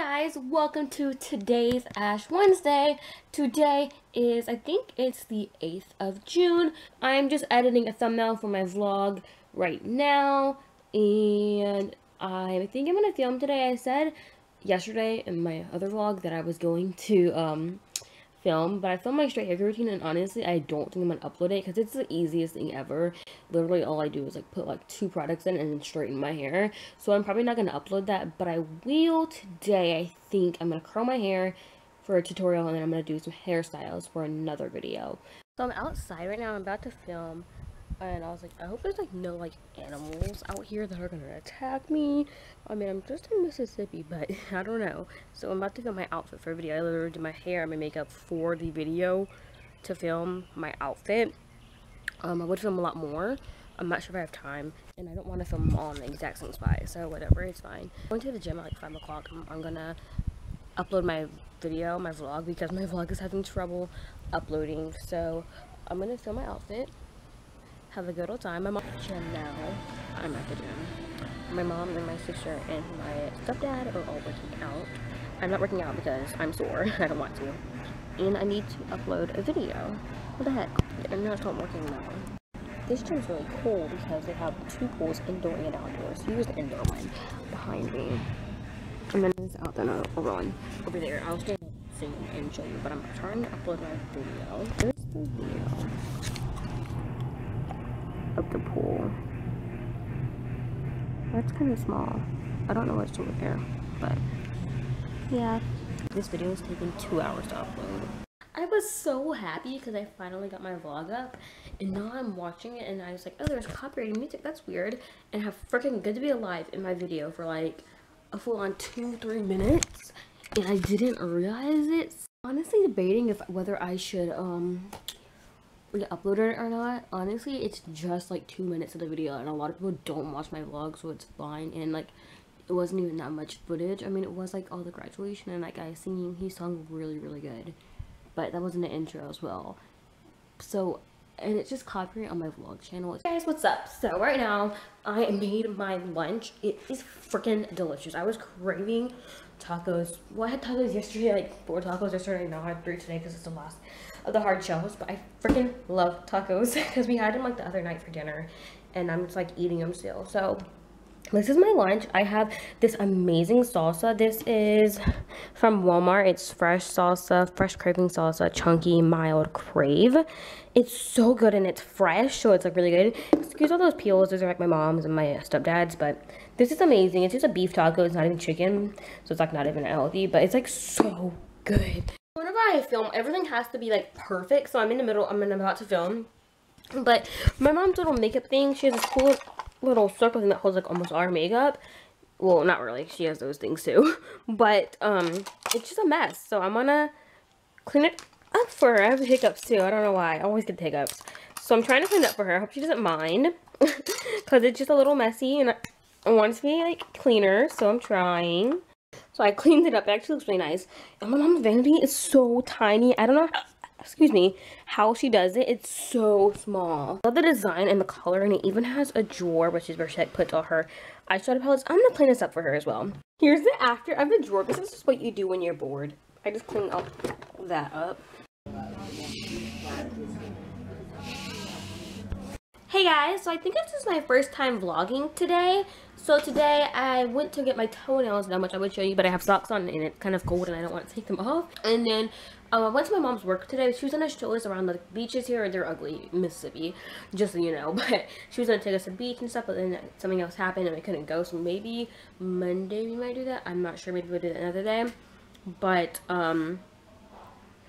guys, welcome to today's Ash Wednesday. Today is, I think it's the 8th of June. I'm just editing a thumbnail for my vlog right now, and I think I'm gonna film today. I said yesterday in my other vlog that I was going to film, but I filmed my straight hair routine, and honestly I don't think I'm gonna upload it because it's the easiest thing ever. Literally all I do is like put like two products in and then straighten my hair, so I'm probably not gonna upload that, but I will today. I think I'm gonna curl my hair for a tutorial, and then I'm gonna do some hairstyles for another video. So I'm outside right now, I'm about to film, and I was like, I hope there's like no like animals out here that are gonna attack me. I mean, I'm just in Mississippi, but I don't know. So I'm about to film my outfit for a video. I literally did my hair and my makeup for the video to film my outfit. I would film a lot more. I'm not sure if I have time, and I don't want to film them all in the exact same spot, so whatever, it's fine. I'm going to the gym at like 5 o'clock. I'm gonna upload my video, my vlog, because my vlog is having trouble uploading. So I'm gonna film my outfit, have a good old time. I'm at the gym now. I'm at the gym. My mom and my sister and my stepdad are all working out. I'm not working out because I'm sore. I don't want to. And I need to upload a video. What the heck? I'm not working now. This gym's really cool because they have two pools, indoor and outdoors. Here's the indoor one behind me. And then there's out there another one over there. I'll stay soon and show you, but I'm trying to upload my video. Here's the video of the pool. That's kind of small. I don't know what's over there, but yeah. This video is taking 2 hours to upload. I was so happy because I finally got my vlog up, and now I'm watching it and I was like, oh, there's copyrighted music, that's weird. And how freaking good to be alive in my video for like a full on 2-3 minutes, and I didn't realize it. Honestly debating if whether I should uploaded it or not. Honestly, it's just like 2 minutes of the video, and a lot of people don't watch my vlog, so it's fine. And like, it wasn't even that much footage. I mean, it was like all the graduation and that guy singing. He sung really, really good, but that wasn't an intro as well. So, and it's just copyright on my vlog channel. Hey guys, what's up? So right now, I made my lunch. It is freaking delicious. I was craving tacos. Well, I had tacos yesterday, like 4 tacos yesterday. Now I had 3 today because it's the last of the hard shells, but I freaking love tacos because we had them like the other night for dinner, and I'm just like eating them still. So this is my lunch. I have this amazing salsa. This is from Walmart. It's fresh salsa, fresh craving salsa, chunky, mild, crave. It's so good, and it's fresh, so it's like really good. Excuse all those peels. Those are like my mom's and my stepdad's, but this is amazing. It's just a beef taco. It's not even chicken, so it's like not even healthy, but it's like so good. Whenever I film, everything has to be like perfect, so I'm in the middle, I'm about to film, but my mom's little makeup thing, she has this cool little circle thing that holds like almost all her makeup. Well, not really, she has those things too, but it's just a mess, so I'm gonna clean it up for her. I have hiccups too, I don't know why, I always get hiccups, so I'm trying to clean it up for her. I hope she doesn't mind, because it's just a little messy, and I want it to be like cleaner, so I'm trying. So I cleaned it up. It actually looks really nice. And my mom's vanity is so tiny. I don't know, how she does it. It's so small. I love the design and the color, and it even has a drawer, which is where she puts all her eyeshadow palettes. I'm gonna clean this up for her as well. Here's the after of the drawer. This is just what you do when you're bored. I just clean all that up. Hey guys, so I think this is my first time vlogging today. So today I went to get my toenails done, which I would show you, but I have socks on and it's kind of cold and I don't want to take them off. And then I went to my mom's work today. She was gonna show us around the beaches here. They're ugly, Mississippi, just so you know. But she was gonna take us to the beach and stuff, but then something else happened and we couldn't go. So maybe Monday we might do that. I'm not sure, maybe we'll do that another day. But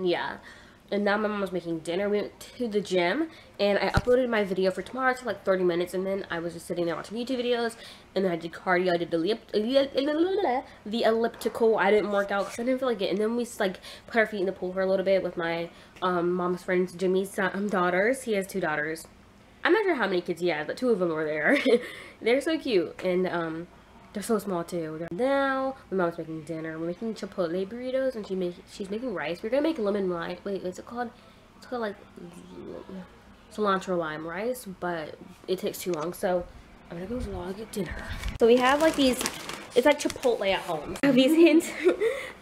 yeah. And now my mom was making dinner. We went to the gym, and I uploaded my video for tomorrow to like 30 minutes, and then I was just sitting there watching YouTube videos, and then I did cardio. I did the elliptical. I didn't work out because I didn't feel like it. And then we like put our feet in the pool for a little bit with my mom's friends, Jimmy's daughters. He has 2 daughters. I'm not sure how many kids he has, but 2 of them were there. They're so cute, and they're so small too. Now my mom's making dinner. We're making chipotle burritos, and she's making rice. We're gonna make lemon lime. Wait, what's it called? It's called like cilantro lime rice, but it takes too long, so I'm gonna go vlog dinner. So we have like these It's like Chipotle at home. Oh, these hints.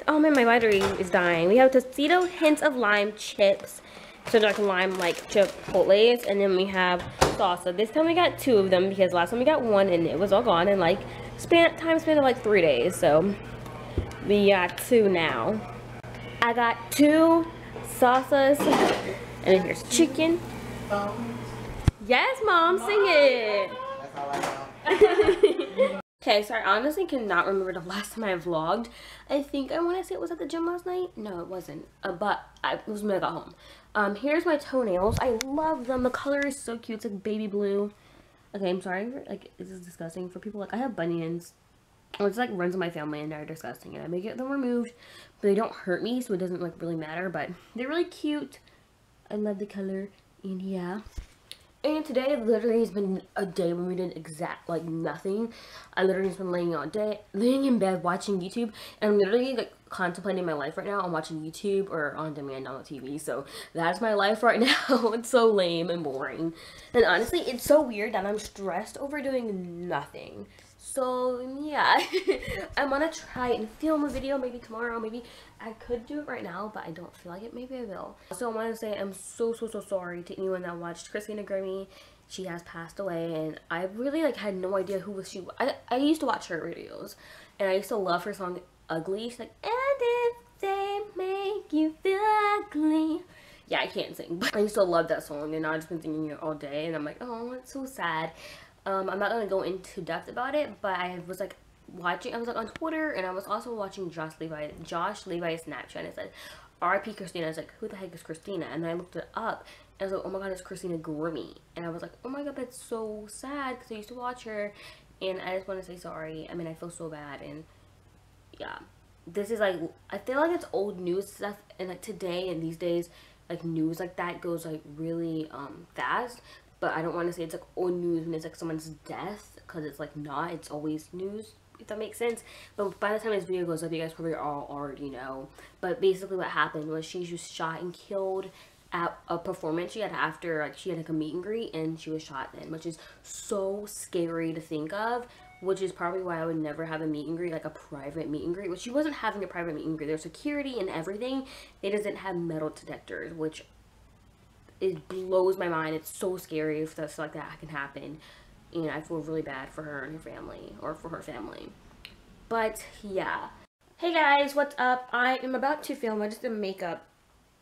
Oh man, my battery is dying. We have Tostito hints of lime chips. So like lime like Chipotles, and then we have salsa. This time we got two of them because last time we got one and it was all gone in like time span of like 3 days. So we got two now. I got two salsas, and here's chicken. Yes, Mom, sing it. That's all I know. Okay, so I honestly cannot remember the last time I vlogged. I think I want to say it was at the gym last night. No, it wasn't. But it was when I got home. Here's my toenails. I love them. The color is so cute. It's like baby blue. Okay, I'm sorry. Like, this is disgusting for people. Like, I have bunions. It's like runs in my family, and they're disgusting. And I make them removed, but they don't hurt me, so it doesn't like really matter. But they're really cute. I love the color. And yeah. And today literally has been a day when we did like nothing. I literally just been laying all day, laying in bed watching YouTube, and I'm literally like contemplating my life right now. I'm watching YouTube or on demand on the TV, so that's my life right now. It's so lame and boring, and honestly, it's so weird that I'm stressed over doing nothing. So yeah, I'm gonna try and film a video maybe tomorrow. Maybe I could do it right now, but I don't feel like it. Maybe I will. So I want to say I'm so sorry to anyone that watched Christina Grimmie. She has passed away, and I really like had no idea who was she. I used to watch her videos, and I used to love her song "Ugly." She's like, and if they make you feel ugly. Yeah, I can't sing, but I used to love that song, and now I've just been singing it all day, and I'm like, oh, it's so sad. I'm not going to go into depth about it, but I was like watching, I was like on Twitter, and I was also watching Josh Levi's Snapchat, and it said RIP Christina. I was like, who the heck is Christina? And then I looked it up, and I was like, oh my god, it's Christina Grimmie. And I was like, oh my god, that's so sad, because I used to watch her, and I just want to say sorry. I mean, I feel so bad, and yeah, this is like, I feel like it's old news stuff, and like today and these days, like news like that goes like really fast. But I don't want to say it's like old news when it's like someone's death, because it's like not, it's always news, if that makes sense. But by the time this video goes up, you guys probably all already know. But basically what happened was she was shot and killed at a performance she had after, like she had like a meet and greet, and she was shot then, which is so scary to think of, which is probably why I would never have a meet and greet, like a private meet and greet, which she wasn't having a private meet and greet. There's security and everything. They doesn't have metal detectors, which it blows my mind. It's so scary if stuff like that can happen, and I feel really bad for her and her family, or for her family. But yeah. Hey guys, what's up? I am about to film, I just did makeup,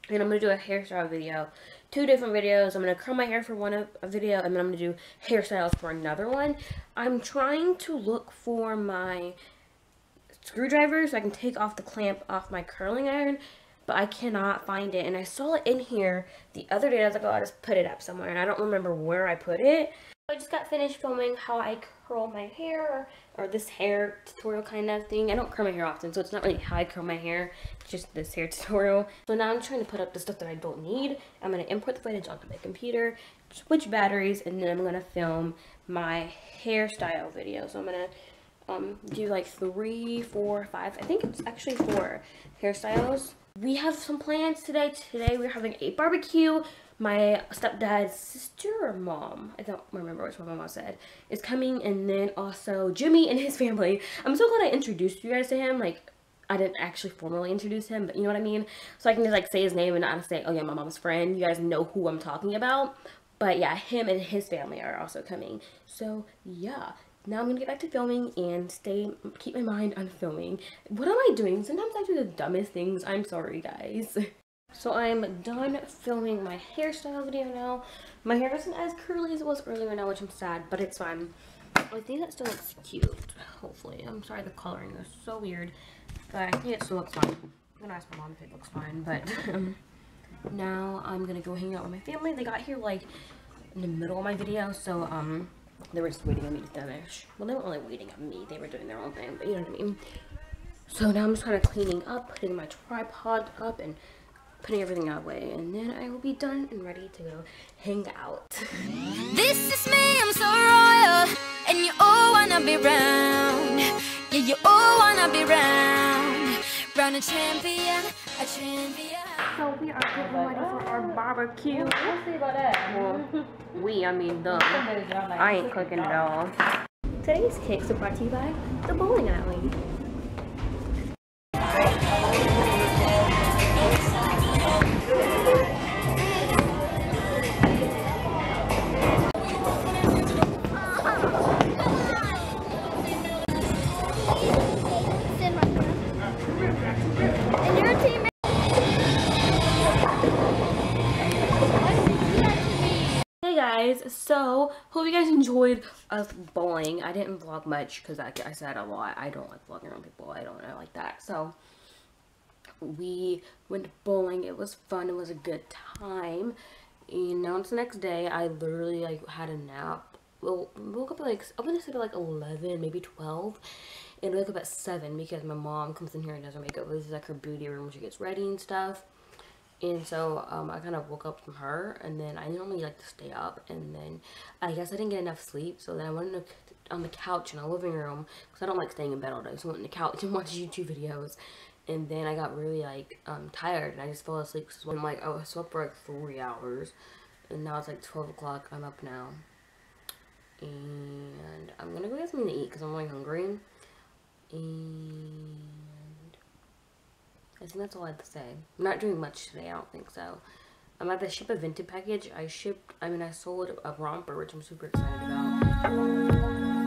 and I'm gonna do a hairstyle video. Two different videos. I'm gonna curl my hair for a video, and then I'm gonna do hairstyles for another one. I'm trying to look for my screwdriver so I can take off the clamp off my curling iron, but I cannot find it, and I saw it in here the other day. I was like, oh, I'll just put it up somewhere, and I don't remember where I put it. I just got finished filming how I curl my hair, or this hair tutorial kind of thing. I don't curl my hair often, so it's not really how I curl my hair, it's just this hair tutorial. So now I'm trying to put up the stuff that I don't need. I'm going to import the footage onto my computer, switch batteries, and then I'm going to film my hairstyle video. So I'm going to do like 3, 4, 5, I think it's actually 4 hairstyles. We have some plans today. Today we're having a barbecue. My stepdad's sister or mom, I don't remember which one my mom said, is coming, and then also Jimmy and his family. I'm so glad I introduced you guys to him. Like, I didn't actually formally introduce him, but you know what I mean? So I can just like say his name and not say, oh yeah, my mom's friend. You guys know who I'm talking about. But yeah, him and his family are also coming. So yeah. Now I'm gonna get back to filming and keep my mind on filming. What am I doing? Sometimes I do the dumbest things. I'm sorry, guys. So I'm done filming my hairstyle video now. My hair isn't as curly as it was earlier now, which I'm sad, but it's fine. I think that still looks cute, hopefully. I'm sorry the coloring is so weird, but I think it still looks fine. I'm gonna ask my mom if it looks fine, but now I'm gonna go hang out with my family. They got here like in the middle of my video, so they were just waiting on me to finish. Well, they weren't really waiting on me. They were doing their own thing, but you know what I mean? So now I'm just kind of cleaning up, putting my tripod up, and putting everything away. And then I will be done and ready to go hang out. This is me, I'm so royal. And you all wanna be round. Yeah, you all wanna be round. Round a champion, a champion. So we are getting ready for our barbecue. We'll see about that. I mean, I ain't cooking at all. Today's kicks are brought to you by the bowling alley. So, hope you guys enjoyed us bowling. I didn't vlog much because I said a lot. I don't like vlogging on people. I like that. So, we went bowling. It was fun. It was a good time. And now it's the next day. I literally, like, had a nap. Well, woke up at, like, I went to sleep at, like, 11, maybe 12. And I woke up at 7 because my mom comes in here and does her makeup. This is, like, her beauty room when she gets ready and stuff. And so, I kind of woke up from her, and then I normally like to stay up, and then I guess I didn't get enough sleep, so then I went on the couch in the living room, because I don't like staying in bed all day, so I went on the couch and watched YouTube videos, and then I got really, like, tired, and I just fell asleep, because I'm like, oh, I slept for, like, 3 hours, and now it's, like, 12 o'clock, I'm up now, and I'm gonna go get something to eat, because I'm really hungry, and I think that's all I have to say. I'm not doing much today, I don't think so. I'm about to ship a vintage package. I sold a romper, which I'm super excited about.